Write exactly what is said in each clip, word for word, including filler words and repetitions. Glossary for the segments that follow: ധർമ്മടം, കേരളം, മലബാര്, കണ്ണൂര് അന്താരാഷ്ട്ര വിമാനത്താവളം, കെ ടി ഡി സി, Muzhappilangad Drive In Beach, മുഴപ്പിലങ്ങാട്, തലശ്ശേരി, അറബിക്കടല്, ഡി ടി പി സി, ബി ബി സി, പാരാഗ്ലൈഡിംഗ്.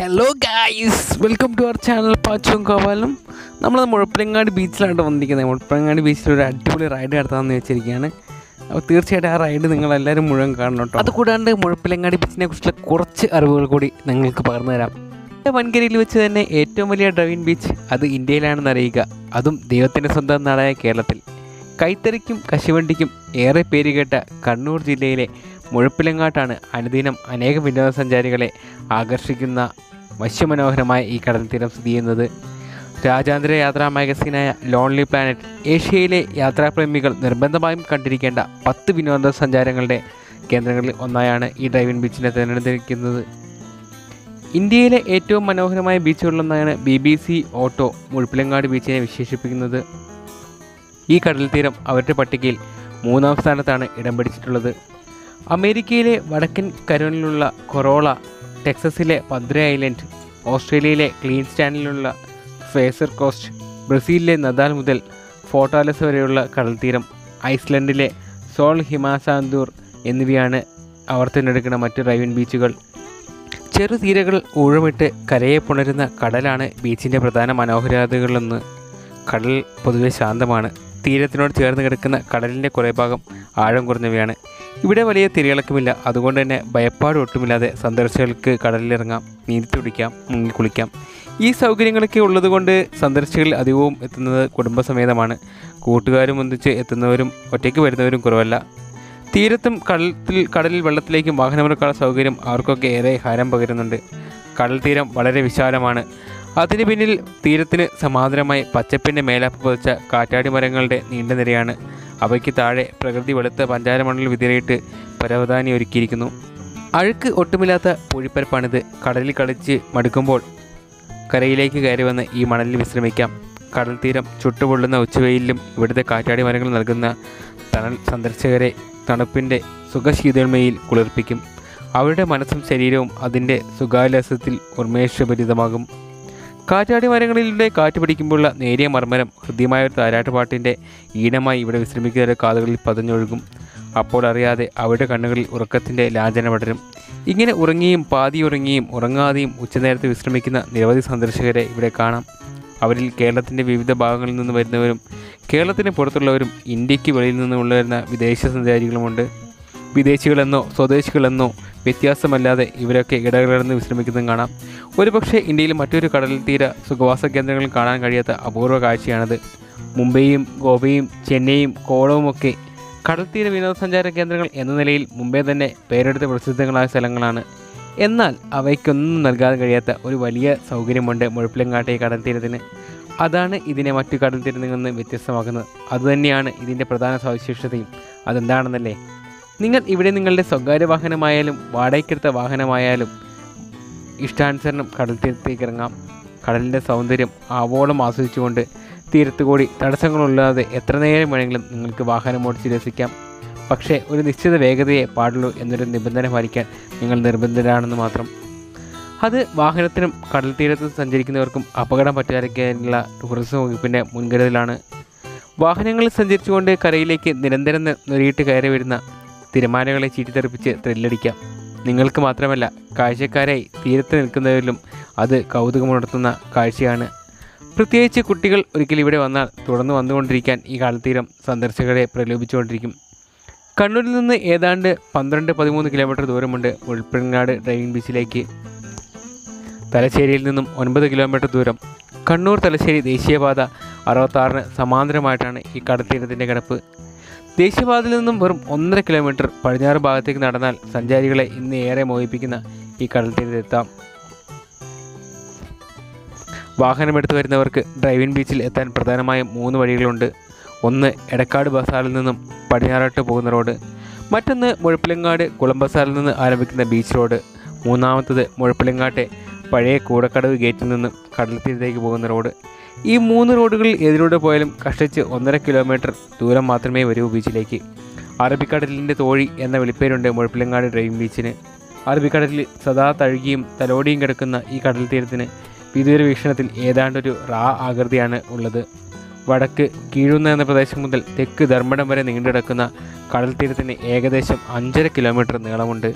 Hello guys, welcome to our channel. Pachum Kavalum. Nammal Muzhappilangad beach la vandirikkunnu. Muzhappilangad beach la oru adipoli ride eduthaanu vechirikkanu. Appo theerchayattum aa ride ningal ellarum muzhavan kaananam ṭo. Adu koodande Muzhappilangad beach ne kurichulla korchu arivukal koodi ningalkku pakarnu tharam. Vankariyil vechu thanne ettavum valiya drive in beach adu Indiyilaanenu ariyuka. Adum devathinte swantam naadaaya Keralathil. കൈത്തറിക്കും കശുവണ്ടിക്കും ഏറെ പേരുകേട്ട കണ്ണൂർ ജില്ലയിലെ മുഴപ്പിലങ്ങാട്ടാണ് അനുദിനം അനേകം വിനോദസഞ്ചാരികളെ ആകർഷിക്കുന്ന വശ്യമനോഹരമായ ഈ കടൽത്തീരം സ്ഥിതി ചെയ്യുന്നത്. രാജ്യാന്തര യാത്രാ മാഗസിനായ ലോൺലി പ്ലാനറ്റ് ഏഷ്യയിലെ യാത്രാപ്രേമികൾ നിർബന്ധമായും കണ്ടിരിക്കേണ്ട പത്ത് വിനോദസഞ്ചാരങ്ങളുടെ കേന്ദ്രങ്ങളിൽ ഒന്നായാണ് ഈ ഡ്രൈവ് ഇൻ ബീച്ചിനെ തിരഞ്ഞെടുത്തിരിക്കുന്നത്. ഇന്ത്യയിലെ ഏറ്റവും മനോഹരമായ ബീച്ചുകളിലൊന്നായാണ് ബി ബി സി auto മുഴപ്പിലങ്ങാട് ബീച്ചിനെ വിശേഷിപ്പിക്കുന്നത്. ഈ കടൽ തീരം അവരുടെ പട്ടികയിൽ മൂന്നാം സ്ഥാനത്താണ് ഇടം പിടിച്ചിട്ടുള്ളത്. അമേരിക്കയിലെ വടക്കൻ കരോലിലുള്ള കൊറോള, ടെക്സസിലെ പദ്ര ഐലൻഡ്, ഓസ്ട്രേലിയയിലെ ക്ലീൻ സ്റ്റാനിലുള്ള ഫേസർ കോസ്റ്റ്, ബ്രസീലിലെ നദാൽ മുതൽ ഫോർട്ടാലസ് വരെയുള്ള കടൽ തീരം, ഐസ്ലൻഡിലെ സോൾ ഹിമാസാന്തൂർ എന്നിവയാണ് അവർ തിരഞ്ഞെടുക്കുന്ന മറ്റ് ഡ്രൈവ് ഇൻ ബീച്ചുകൾ. ചെറു തീരകൾ ഊഴമിട്ട് കരയെ പുണരുന്ന കടലാണ് ബീച്ചിൻ്റെ പ്രധാന മനോഹരതകളിലൊന്ന്. കടൽ പൊതുവെ ശാന്തമാണ്. തീരത്തിനോട് ചേർന്ന് കിടക്കുന്ന കടലിൻ്റെ കുറേ ഭാഗം ആഴം കുറഞ്ഞവയാണ്. ഇവിടെ വലിയ തിരയിളക്കമില്ല. അതുകൊണ്ട് തന്നെ ഭയപ്പാട് ഒട്ടുമില്ലാതെ സന്ദർശകർക്ക് കടലിലിറങ്ങാം, നീന്തി തുടിക്കാം, മുങ്ങിക്കുളിക്കാം. ഈ സൗകര്യങ്ങളൊക്കെ ഉള്ളതുകൊണ്ട് സന്ദർശകർ അധികവും എത്തുന്നത് കുടുംബസമേതമാണ്. കൂട്ടുകാരും ഒന്നിച്ച് എത്തുന്നവരും ഒറ്റയ്ക്ക് വരുന്നവരും കുറവല്ല. തീരത്തും കടലത്തിൽ കടലിൽ വെള്ളത്തിലേക്കും വാഹനമിറക്കാനുള്ള സൗകര്യം അവർക്കൊക്കെ ഏറെ ഹാരം പകരുന്നുണ്ട്. കടൽ തീരം വളരെ വിശാലമാണ്. അതിന് പിന്നിൽ തീരത്തിന് സമാന്തരമായി പച്ചപ്പിൻ്റെ മേലാപ്പ് പതിച്ച കാറ്റാടി മരങ്ങളുടെ നീണ്ട നിരയാണ്. അവയ്ക്ക് താഴെ പ്രകൃതി വെളുത്ത പഞ്ചാരമണൽ വിതിരയിട്ട് പരവതാനി ഒരുക്കിയിരിക്കുന്നു. അഴുക്ക് ഒട്ടുമില്ലാത്ത പൂഴിപ്പരപ്പാണിത്. കടലിൽ കളിച്ച് മടുക്കുമ്പോൾ കരയിലേക്ക് കയറി വന്ന് ഈ മണലിൽ വിശ്രമിക്കാം. കടൽ തീരം ചുട്ടുപൊള്ളുന്ന ഉച്ചവെയിലും ഇവിടുത്തെ കാറ്റാടി മരങ്ങൾ നൽകുന്ന തണൽ സന്ദർശകരെ തണുപ്പിൻ്റെ സുഖശീതന്മയിൽ കുളിർപ്പിക്കും. അവരുടെ മനസ്സും ശരീരവും അതിൻ്റെ സുഖാലാസത്തിൽ ഉന്മേഷഭരിതമാകും. കാറ്റാടി മരങ്ങളിലൂടെ കാറ്റ് പിടിക്കുമ്പോഴുള്ള നേരിയ മർമ്മരം ഹൃദ്യമായ ഒരു താരാട്ടുപാട്ടിൻ്റെ ഈണമായി ഇവിടെ വിശ്രമിക്കുന്നവരുടെ കാതുകളിൽ പതഞ്ഞൊഴുകും. അപ്പോൾ അറിയാതെ അവരുടെ കണ്ണുകളിൽ ഉറക്കത്തിൻ്റെ ലാഞ്ചന പടരും. ഇങ്ങനെ ഉറങ്ങിയും പാതിയുറങ്ങിയും ഉറങ്ങാതെയും ഉച്ചനേരത്ത് വിശ്രമിക്കുന്ന നിരവധി സന്ദർശകരെ ഇവിടെ കാണാം. അവരിൽ കേരളത്തിൻ്റെ വിവിധ ഭാഗങ്ങളിൽ നിന്ന് വരുന്നവരും കേരളത്തിന് പുറത്തുള്ളവരും ഇന്ത്യക്ക് വെളിയിൽ നിന്നുമുള്ള വരുന്ന വിദേശ സഞ്ചാരികളുമുണ്ട്. വിദേശികളെന്നോ സ്വദേശികളെന്നോ വ്യത്യാസമല്ലാതെ ഇവരൊക്കെ ഇടകലർന്ന് വിശ്രമിക്കുന്നതും കാണാം. ഒരുപക്ഷെ ഇന്ത്യയിൽ മറ്റൊരു കടൽ തീര സുഖവാസ കേന്ദ്രങ്ങളിൽ കാണാൻ കഴിയാത്ത അപൂർവ കാഴ്ചയാണിത്. മുംബൈയും ഗോവയും ചെന്നൈയും കോളവുമൊക്കെ കടൽ തീര വിനോദസഞ്ചാര കേന്ദ്രങ്ങൾ എന്ന നിലയിൽ മുമ്പേ തന്നെ പേരെടുത്ത പ്രസിദ്ധങ്ങളായ സ്ഥലങ്ങളാണ്. എന്നാൽ അവയ്ക്കൊന്നും നൽകാൻ കഴിയാത്ത ഒരു വലിയ സൗകര്യമുണ്ട് മുഴപ്പിലങ്ങാട്ടെ കടൽ തീരത്തിന്. അതാണ് ഇതിനെ മറ്റു കടൽ തീരങ്ങളിൽ നിന്ന് വ്യത്യസ്തമാക്കുന്നത്. അതുതന്നെയാണ് ഇതിൻ്റെ പ്രധാന സവിശേഷതയും. അതെന്താണെന്നല്ലേ, നിങ്ങൾ ഇവിടെ നിങ്ങളുടെ സ്വകാര്യ വാഹനമായാലും വാടകയ്ക്കെടുത്ത വാഹനമായാലും ഇഷ്ടാനുസരണം കടൽ തീരത്തേക്ക് ഇറങ്ങാം. കടലിൻ്റെ സൗന്ദര്യം ആവോളം ആസ്വദിച്ചുകൊണ്ട് തീരത്തുകൂടി തടസ്സങ്ങളുള്ളാതെ എത്ര നേരം വേണമെങ്കിലും നിങ്ങൾക്ക് വാഹനം ഓടിച്ച് രസിക്കാം. പക്ഷേ ഒരു നിശ്ചിത വേഗതയെ പാടുള്ളൂ എന്നൊരു നിബന്ധന പാലിക്കാൻ നിങ്ങൾ നിർബന്ധരാണെന്ന് മാത്രം. അത് വാഹനത്തിനും കടൽ തീരത്ത് സഞ്ചരിക്കുന്നവർക്കും അപകടം പറ്റാതിരിക്കാനുള്ള ടൂറിസം വകുപ്പിൻ്റെ മുൻകരുതലാണ്. വാഹനങ്ങളിൽ സഞ്ചരിച്ചുകൊണ്ട് കരയിലേക്ക് നിരന്തരം നുരയിട്ട് കയറി വരുന്ന തിരമാലകളെ ചീറ്റിത്തെറിപ്പിച്ച് ത്രില്ലടിക്കാം. നിങ്ങൾക്ക് മാത്രമല്ല, കാഴ്ചക്കാരായി തീരത്ത് നിൽക്കുന്നവരിലും അത് കൗതുകമുണർത്തുന്ന കാഴ്ചയാണ്. പ്രത്യേകിച്ച് കുട്ടികൾ ഒരിക്കലും ഇവിടെ വന്നാൽ തുടർന്ന് വന്നുകൊണ്ടിരിക്കാൻ ഈ കടൽത്തീരം സന്ദർശകരെ പ്രലോഭിച്ചുകൊണ്ടിരിക്കും. കണ്ണൂരിൽ നിന്ന് ഏതാണ്ട് പന്ത്രണ്ട് പതിമൂന്ന് കിലോമീറ്റർ ദൂരമുണ്ട് മുഴപ്പിലങ്ങാട് ഡ്രൈവ് ഇൻ ബീച്ചിലേക്ക്. തലശ്ശേരിയിൽ നിന്നും ഒൻപത് കിലോമീറ്റർ ദൂരം കണ്ണൂർ തലശ്ശേരി ദേശീയപാത അറുപത്താറിന് സമാന്തരമായിട്ടാണ് ഈ കടൽത്തീരത്തിൻ്റെ കിടപ്പ്. ദേശീയപാതയിൽ നിന്നും വെറും ഒന്നര കിലോമീറ്റർ പടിഞ്ഞാറ് ഭാഗത്തേക്ക് നടന്നാൽ സഞ്ചാരികളെ ഇന്ന് ഏറെ മോഹിപ്പിക്കുന്ന ഈ കടൽത്തീരത്തെത്താം. വാഹനമെടുത്ത് വരുന്നവർക്ക് ഡ്രൈവ് ഇൻ ബീച്ചിൽ എത്താൻ പ്രധാനമായും മൂന്ന് വഴികളുണ്ട്. ഒന്ന് എടക്കാട് ബസാറിൽ നിന്നും പടിഞ്ഞാറോട്ട് പോകുന്ന റോഡ്, മറ്റൊന്ന് മുഴപ്പിലങ്ങാട് കുളംബസാറിൽ നിന്ന് ആരംഭിക്കുന്ന ബീച്ച് റോഡ്, മൂന്നാമത്തത് മുഴപ്പിലങ്ങാട്ടെ പഴയ കൂടക്കടവ് ഗേറ്റിൽ നിന്നും കടൽത്തീരത്തേക്ക് പോകുന്ന റോഡ്. ഈ മൂന്ന് റോഡുകളിൽ ഏതിലൂടെ പോയാലും കഷ്ടിച്ച് ഒന്നര കിലോമീറ്റർ ദൂരം മാത്രമേ വരൂ ബീച്ചിലേക്ക്. അറബിക്കടലിൻ്റെ തോഴി എന്ന വിളിപ്പേരുണ്ട് മുഴപ്പിലങ്ങാട് ഡ്രൈവ് ബീച്ചിന്. അറബിക്കടലിൽ സദാ തഴുകിയും തലോടിയും കിടക്കുന്ന ഈ കടൽ തീരത്തിന് വിദൂര വീക്ഷണത്തിൽ ഏതാണ്ടൊരു റാ ആകൃതിയാണ് ഉള്ളത്. വടക്ക് കീഴുന്ന എന്ന പ്രദേശം മുതൽ തെക്ക് ധർമ്മടം വരെ നീണ്ടുകിടക്കുന്ന കടൽ തീരത്തിന് ഏകദേശം അഞ്ചര കിലോമീറ്റർ നീളമുണ്ട്.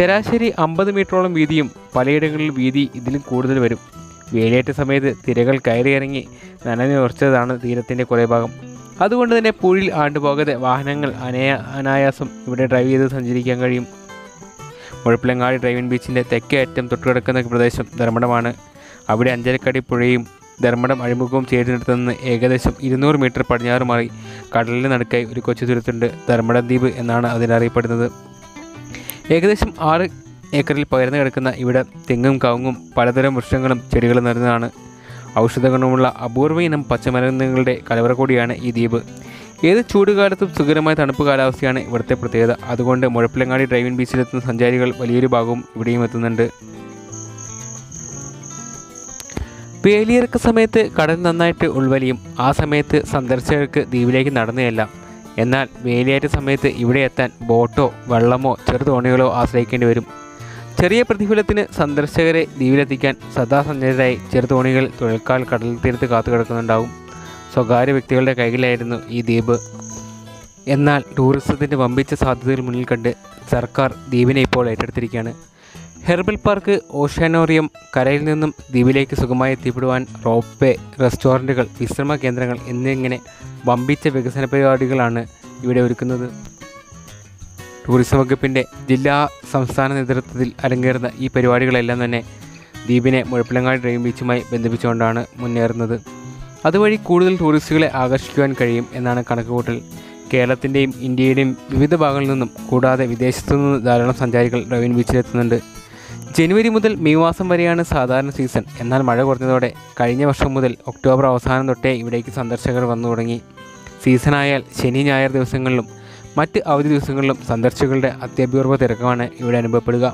ശരാശരി അമ്പത് മീറ്ററോളം വീതിയും പലയിടങ്ങളിൽ വീതി ഇതിലും കൂടുതൽ വരും. വേലയേറ്റ സമയത്ത് തിരകൾ കയറിയിറങ്ങി നനഞ്ഞുറച്ചതാണ് തീരത്തിൻ്റെ കുറേ ഭാഗം. അതുകൊണ്ട് തന്നെ പുഴയിൽ ആണ്ടുപോകാതെ വാഹനങ്ങൾ അനയ അനായാസം ഇവിടെ ഡ്രൈവ് ചെയ്ത് സഞ്ചരിക്കാൻ കഴിയും. മുഴപ്പിലങ്ങാടി ഡ്രൈവ് ഇൻ ബീച്ചിൻ്റെ തെക്കേ അറ്റം തൊട്ടുകിടക്കുന്ന പ്രദേശം ധർമ്മടമാണ്. അവിടെ അഞ്ചരക്കടി പുഴയും ധർമ്മടം അഴിമുഖവും ചേരുന്നിടത്തു നിന്ന് ഏകദേശം ഇരുന്നൂറ് മീറ്റർ പടിഞ്ഞാറ് മാറി കടലിന് നടുക്കായി ഒരു കൊച്ചു തുരുത്തുണ്ട്. ധർമ്മടം ദ്വീപ് എന്നാണ് അതിനറിയപ്പെടുന്നത്. ഏകദേശം ആറ് ഏക്കറിൽ പകർന്നു കിടക്കുന്ന ഇവിടെ തെങ്ങും കവുങ്ങും പലതരം വൃക്ഷങ്ങളും ചെടികളും നിറഞ്ഞതാണ്. ഔഷധഗുണമുള്ള അപൂർവ ഇനം പച്ചമരുന്നുകളുടെ കലവറ കൂടിയാണ് ഈ ദ്വീപ്. ഏത് ചൂടുകാലത്തും സുഖകരമായ തണുപ്പ് കാലാവസ്ഥയാണ് ഇവിടുത്തെ പ്രത്യേകത. അതുകൊണ്ട് മുഴപ്പിലങ്ങാടി ഡ്രൈവ് ഇൻ ബീച്ചിലെത്തുന്ന സഞ്ചാരികൾ വലിയൊരു ഭാഗവും ഇവിടെയും എത്തുന്നുണ്ട്. വേലിയിറക്ക സമയത്ത് കടൽ നന്നായിട്ട് ഉൾവലിയും. ആ സമയത്ത് സന്ദർശകർക്ക് ദ്വീപിലേക്ക് നടന്നുകയല്ല. എന്നാൽ വേലിയേറ്റ സമയത്ത് ഇവിടെ എത്താൻ ബോട്ടോ വള്ളമോ ചെറുതോണികളോ ആശ്രയിക്കേണ്ടി വരും. ചെറിയ പ്രതിഫലത്തിന് സന്ദർശകരെ ദ്വീപിലെത്തിക്കാൻ സദാസഞ്ചാരിയായി ചെറുതോണികൾ തുഴൽക്കാൽ കടൽ തീരത്ത് കാത്തുകിടക്കുന്നുണ്ടാവും. സ്വകാര്യ വ്യക്തികളുടെ കൈകളിലായിരുന്നു ഈ ദ്വീപ്. എന്നാൽ ടൂറിസത്തിൻ്റെ വമ്പിച്ച സാധ്യതകൾ മുന്നിൽ കണ്ട് സർക്കാർ ദ്വീപിനെ ഇപ്പോൾ ഏറ്റെടുത്തിരിക്കുകയാണ്. ഹെർബൽ പാർക്ക്, ഓഷ്യാനോറിയം, കരയിൽ നിന്നും ദ്വീപിലേക്ക് സുഖമായി എത്തിപ്പെടുവാൻ റോപ്പ്, റെസ്റ്റോറൻറ്റുകൾ, വിശ്രമ കേന്ദ്രങ്ങൾ എന്നിങ്ങനെ വമ്പിച്ച വികസന പരിപാടികളാണ് ഇവിടെ ഒരുക്കുന്നത്. ടൂറിസം വകുപ്പിൻ്റെ ജില്ലാ സംസ്ഥാന നേതൃത്വത്തിൽ അരങ്ങേറുന്ന ഈ പരിപാടികളെല്ലാം തന്നെ ദ്വീപിനെ മുഴപ്പിലങ്ങാടി ഡ്രൈവ് ബീച്ചുമായി ബന്ധിപ്പിച്ചുകൊണ്ടാണ് മുന്നേറുന്നത്. അതുവഴി കൂടുതൽ ടൂറിസ്റ്റുകളെ ആകർഷിക്കുവാൻ കഴിയും എന്നാണ് കണക്കുകൂട്ടൽ. കേരളത്തിൻ്റെയും ഇന്ത്യയുടെയും വിവിധ ഭാഗങ്ങളിൽ നിന്നും കൂടാതെ വിദേശത്തു നിന്ന് ധാരാളം സഞ്ചാരികൾ ഡ്രൈവ് ഇൻ ബീച്ചിലെത്തുന്നുണ്ട്. ജനുവരി മുതൽ മെയ് മാസം വരെയാണ് സാധാരണ സീസൺ. എന്നാൽ മഴ കുറഞ്ഞതോടെ കഴിഞ്ഞ വർഷം മുതൽ ഒക്ടോബർ അവസാനം തൊട്ടേ ഇവിടേക്ക് സന്ദർശകർ വന്നു തുടങ്ങി. സീസണായാൽ ശനി ഞായർ ദിവസങ്ങളിലും മറ്റ് അവധി ദിവസങ്ങളിലും സന്ദർശകരുടെ അത്യപൂർവ്വ തിരക്കമാണ് ഇവിടെ അനുഭവപ്പെടുക.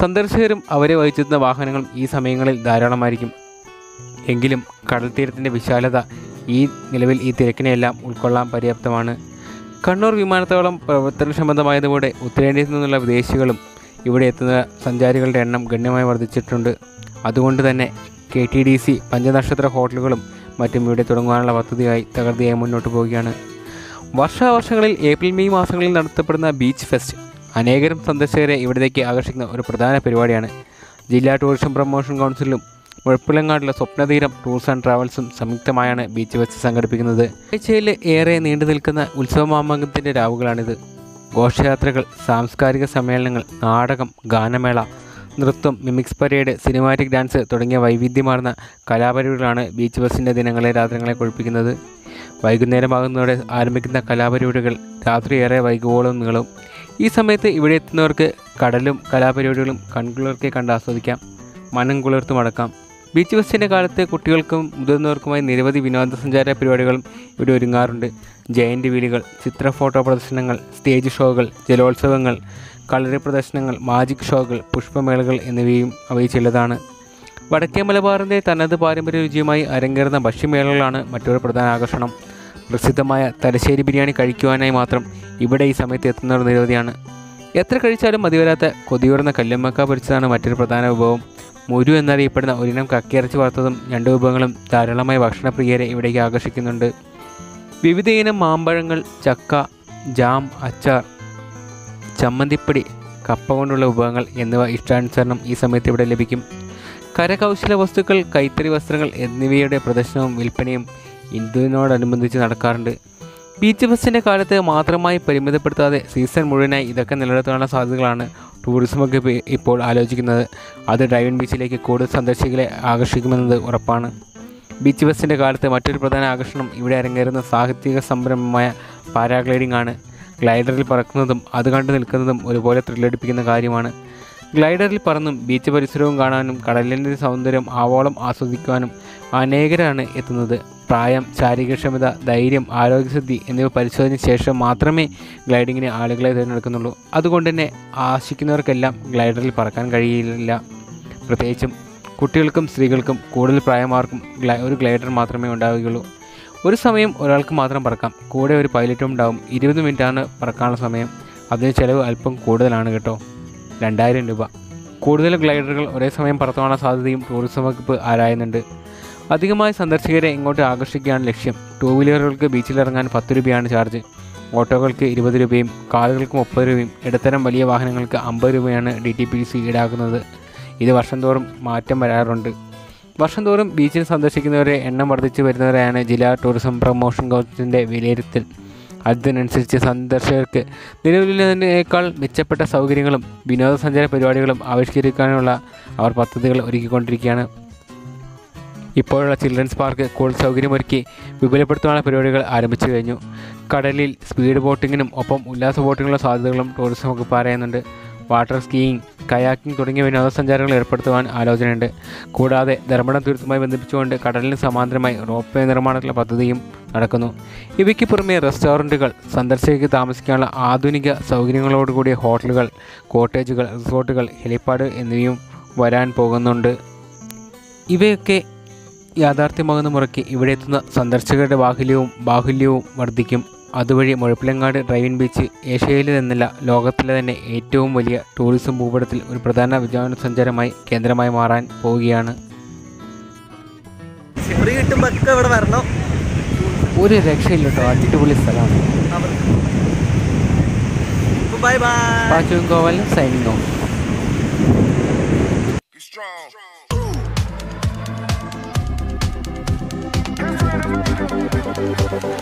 സന്ദർശകരും അവരെ വഹിച്ചെത്തുന്ന വാഹനങ്ങളും ഈ സമയങ്ങളിൽ ധാരാളമായിരിക്കും. എങ്കിലും കടൽ തീരത്തിൻ്റെ വിശാലത ഈ നിലവിൽ ഈ തിരക്കിനെയെല്ലാം ഉൾക്കൊള്ളാൻ പര്യാപ്തമാണ്. കണ്ണൂർ വിമാനത്താവളം പ്രവർത്തനക്ഷമതമായതോടെ ഉത്തരേന്ത്യയിൽ നിന്നുള്ള വിദേശികളും ഇവിടെ എത്തുന്ന സഞ്ചാരികളുടെ എണ്ണം ഗണ്യമായി വർദ്ധിച്ചിട്ടുണ്ട്. അതുകൊണ്ട് തന്നെ കെ ടി ഡി സി പഞ്ചനക്ഷത്ര ഹോട്ടലുകളും മറ്റും ഇവിടെ തുടങ്ങാനുള്ള പദ്ധതിയായി തകൃതിയായി മുന്നോട്ട് പോവുകയാണ്. വർഷാവർഷങ്ങളിൽ ഏപ്രിൽ മെയ് മാസങ്ങളിൽ നടത്തപ്പെടുന്ന ബീച്ച് ഫെസ്റ്റ് അനേകം സന്ദർശകരെ ഇവിടേക്ക് ആകർഷിക്കുന്ന ഒരു പ്രധാന പരിപാടിയാണ്. ജില്ലാ ടൂറിസം പ്രൊമോഷൻ കൗൺസിലും മുഴപ്പിലങ്ങാടിലെ സ്വപ്നതീരം ടൂർസ് ആൻഡ് ട്രാവൽസും സംയുക്തമായാണ് ബീച്ച് ഫെസ്റ്റ് സംഘടിപ്പിക്കുന്നത്. ആഴ്ചയിൽ ഏറെ നീണ്ടു നിൽക്കുന്ന ഉത്സവമാമകത്തിൻ്റെ രാവുകളാണിത്. ഘോഷയാത്രകൾ, സാംസ്കാരിക സമ്മേളനങ്ങൾ, നാടകം, ഗാനമേള, നൃത്തം, മിമിക്സ് പരേഡ്, സിനിമാറ്റിക് ഡാൻസ് തുടങ്ങിയ വൈവിധ്യമാർന്ന കലാപരിപാടികളാണ് ബീച്ച് ഫെസ്റ്റിൻ്റെ ദിനങ്ങളെ രാത്രികളെ കൊഴുപ്പിക്കുന്നത്. വൈകുന്നേരമാകുന്നതോടെ ആരംഭിക്കുന്ന കലാപരിപാടികൾ രാത്രിയേറെ വൈകുവോളം നീളും. ഈ സമയത്ത് ഇവിടെ എത്തുന്നവർക്ക് കടലും കലാപരിപാടികളും കൺകുളിർക്കെ കണ്ട് ആസ്വദിക്കാം, മനം കുളിർത്തും അടക്കാം. ബീച്ച് ഫെസ്റ്റിൻ്റെ കാലത്ത് കുട്ടികൾക്കും മുതിർന്നവർക്കുമായി നിരവധി വിനോദസഞ്ചാര പരിപാടികളും ഇവിടെ ഒരുങ്ങാറുണ്ട്. ജയൻ്റ് വീലുകൾ, ചിത്ര ഫോട്ടോ പ്രദർശനങ്ങൾ, സ്റ്റേജ് ഷോകൾ, ജലോത്സവങ്ങൾ, കളരി പ്രദർശനങ്ങൾ, മാജിക് ഷോകൾ, പുഷ്പമേളകൾ എന്നിവയും അവയിൽ ചിലതാണ്. വടക്കേ മലബാറിൻ്റെ തനത് പാരമ്പര്യ രുചിയുമായി അരങ്ങേറുന്ന ഭക്ഷ്യമേളകളാണ് മറ്റൊരു പ്രധാന ആകർഷണം. പ്രസിദ്ധമായ തലശ്ശേരി ബിരിയാണി കഴിക്കുവാനായി മാത്രം ഇവിടെ ഈ സമയത്ത് എത്തുന്നവർ നിരവധിയാണ്. എത്ര കഴിച്ചാലും മതിവരാത്ത കൊതിയൂർന്ന കല്ലുമ്മക്ക പൊരിച്ചതാണ് മറ്റൊരു പ്രധാന വിഭവം. മുരു എന്നറിയപ്പെടുന്ന ഒരിനം കക്കിയിറച്ചി വറുത്തതും രണ്ട് വിഭവങ്ങളും ധാരാളമായി ഭക്ഷണപ്രിയരെ ഇവിടേക്ക് ആകർഷിക്കുന്നുണ്ട്. വിവിധ ഇനം മാമ്പഴങ്ങൾ, ചക്ക, ജാം, അച്ചാർ, ചമ്മന്തിപ്പൊടി, കപ്പ കൊണ്ടുള്ള വിഭവങ്ങൾ എന്നിവ ഇഷ്ടാനുസരണം ഈ സമയത്ത് ഇവിടെ ലഭിക്കും. കരകൗശല വസ്തുക്കൾ, കൈത്തറി വസ്ത്രങ്ങൾ എന്നിവയുടെ പ്രദർശനവും വിൽപ്പനയും ഇന്ത്യയോടനുബന്ധിച്ച് നടക്കാറുണ്ട്. ബീച്ച് ഫെസ്റ്റിൻ്റെ കാലത്ത് മാത്രമായി പരിമിതപ്പെടുത്താതെ സീസൺ മുഴുവനായി ഇതൊക്കെ നിലനിർത്താനുള്ള സാധ്യതകളാണ് ടൂറിസം വകുപ്പ് ഇപ്പോൾ ആലോചിക്കുന്നത്. അത് ഡ്രൈവ് ഇൻ ബീച്ചിലേക്ക് കൂടുതൽ സന്ദർശകരെ ആകർഷിക്കുമെന്നത് ഉറപ്പാണ്. ബീച്ച് ഫെസ്റ്റിൻ്റെ കാലത്ത് മറ്റൊരു പ്രധാന ആകർഷണം ഇവിടെ അരങ്ങേറുന്ന സാഹിത്യിക സംരംഭമായ പാരാഗ്ലൈഡിംഗ് ആണ്. ഗ്ലൈഡറിൽ പറക്കുന്നതും അത് കണ്ടു നിൽക്കുന്നതും ഒരുപോലെ ത്രില്ലടിപ്പിക്കുന്ന കാര്യമാണ്. ഗ്ലൈഡറിൽ പറന്നും ബീച്ച് പരിസരവും കാണാനും കടലിൻ്റെ സൗന്ദര്യം ആവോളം ആസ്വദിക്കുവാനും അനേകരാണ് എത്തുന്നത്. പ്രായം, ശാരീരികക്ഷമത, ധൈര്യം, ആരോഗ്യസിദ്ധി എന്നിവ പരിശോധനയ്ക്ക് ശേഷം മാത്രമേ ഗ്ലൈഡിങ്ങിന് ആളുകളെ തിരഞ്ഞെടുക്കുന്നുള്ളൂ. അതുകൊണ്ട് തന്നെ ആശിക്കുന്നവർക്കെല്ലാം ഗ്ലൈഡറിൽ പറക്കാൻ കഴിയില്ല. പ്രത്യേകിച്ചും കുട്ടികൾക്കും സ്ത്രീകൾക്കും കൂടുതൽ പ്രായമാർക്കും ഒരു ഗ്ലൈഡർ മാത്രമേ ഉണ്ടാവുകയുള്ളൂ. ഒരു സമയം ഒരാൾക്ക് മാത്രം പറക്കാം. കൂടെ ഒരു പൈലറ്റും ഉണ്ടാവും. ഇരുപത് മിനിറ്റാണ് പറക്കാനുള്ള സമയം. അതിന് ചിലവ് അല്പം കൂടുതലാണ് കേട്ടോ, രണ്ടായിരം രൂപ. കൂടുതൽ ഗ്ലൈഡറുകൾ ഒരേ സമയം പറത്താനുള്ള സാധ്യതയും ടൂറിസം വകുപ്പ് ആരായുന്നുണ്ട്. അധികമായി സന്ദർശകരെ ഇങ്ങോട്ട് ആകർഷിക്കുകയാണ് ലക്ഷ്യം. ടൂ വീലറുകൾക്ക് ബീച്ചിലിറങ്ങാൻ പത്ത് രൂപയാണ് ചാർജ്. ഓട്ടോകൾക്ക് ഇരുപത് രൂപയും കാറുകൾക്ക് മുപ്പത് രൂപയും ഇടത്തരം വലിയ വാഹനങ്ങൾക്ക് അമ്പത് രൂപയാണ് ഡി ടി പി സി ഈടാക്കുന്നത്. ഇത് വർഷം തോറും മാറ്റം വരാറുണ്ട്. വർഷം തോറും ബീച്ചിൽ സന്ദർശിക്കുന്നവരെ എണ്ണം വർദ്ധിച്ചു വരുന്നവരെയാണ് ജില്ലാ ടൂറിസം പ്രൊമോഷൻ കൗൺസിലിൻ്റെ വിലയിരുത്തൽ. അതിനനുസരിച്ച് സന്ദർശകർക്ക് നിലവിലുള്ളതിനേക്കാൾ മെച്ചപ്പെട്ട സൗകര്യങ്ങളും വിനോദസഞ്ചാര പരിപാടികളും ആവിഷ്കരിക്കാനുള്ള അവർ പദ്ധതികൾ ഒരുക്കിക്കൊണ്ടിരിക്കുകയാണ്. ഇപ്പോഴുള്ള ചിൽഡ്രൻസ് പാർക്ക് കൂടുതൽ സൗകര്യമൊരുക്കി വിപുലപ്പെടുത്താനുള്ള പരിപാടികൾ ആരംഭിച്ചു കഴിഞ്ഞു. കടലിൽ സ്പീഡ് ബോട്ടിങ്ങിനും ഒപ്പം ഉല്ലാസ ബോട്ടിങ്ങിനുള്ള സാധ്യതകളും ടൂറിസം വകുപ്പ് പറയുന്നുണ്ട്. വാട്ടർ സ്കീയിങ്, കയാക്കിംഗ് തുടങ്ങിയ വിനോദസഞ്ചാരങ്ങൾ ഏർപ്പെടുത്തുവാൻ ആലോചനയുണ്ട്. കൂടാതെ ധർമ്മടം തീരത്തുമായി ബന്ധിപ്പിച്ചുകൊണ്ട് കടലിന് സമാന്തരമായി റോപ്പ് വേ നിർമ്മാണത്തിലുള്ള പദ്ധതിയും നടക്കുന്നു. ഇവയ്ക്ക് പുറമെ റെസ്റ്റോറൻറ്റുകൾ, സന്ദർശകർക്ക് താമസിക്കാനുള്ള ആധുനിക സൗകര്യങ്ങളോടുകൂടിയ ഹോട്ടലുകൾ, കോട്ടേജുകൾ, റിസോർട്ടുകൾ, ഹെലിപ്പാഡ് എന്നിവയും വരാൻ പോകുന്നുണ്ട്. ഇവയൊക്കെ യാഥാർത്ഥ്യമാകുന്ന മുറയ്ക്ക് ഇവിടെ എത്തുന്ന സന്ദർശകരുടെ ബാഹുല്യവും ബാഹുല്യവും വർദ്ധിക്കും. അതുവഴി മുഴപ്പിലങ്ങാട് ഡ്രൈവ് ഇൻ ബീച്ച് ഏഷ്യയിലെ നിന്നല്ല ലോകത്തിലെ തന്നെ ഏറ്റവും വലിയ ടൂറിസം ഭൂപടത്തിൽ ഒരു പ്രധാന വിനോദസഞ്ചാരമായി കേന്ദ്രമായി മാറാൻ പോവുകയാണ്. സിപ്രി കിട്ടുമ്പോൾ ഇവിടെ വരണം, ഒരു രക്ഷയില്ല കേട്ടോ. അടിപൊളി സ്ഥലമാണ്. ഗോവൽ signing off. We'll be right back.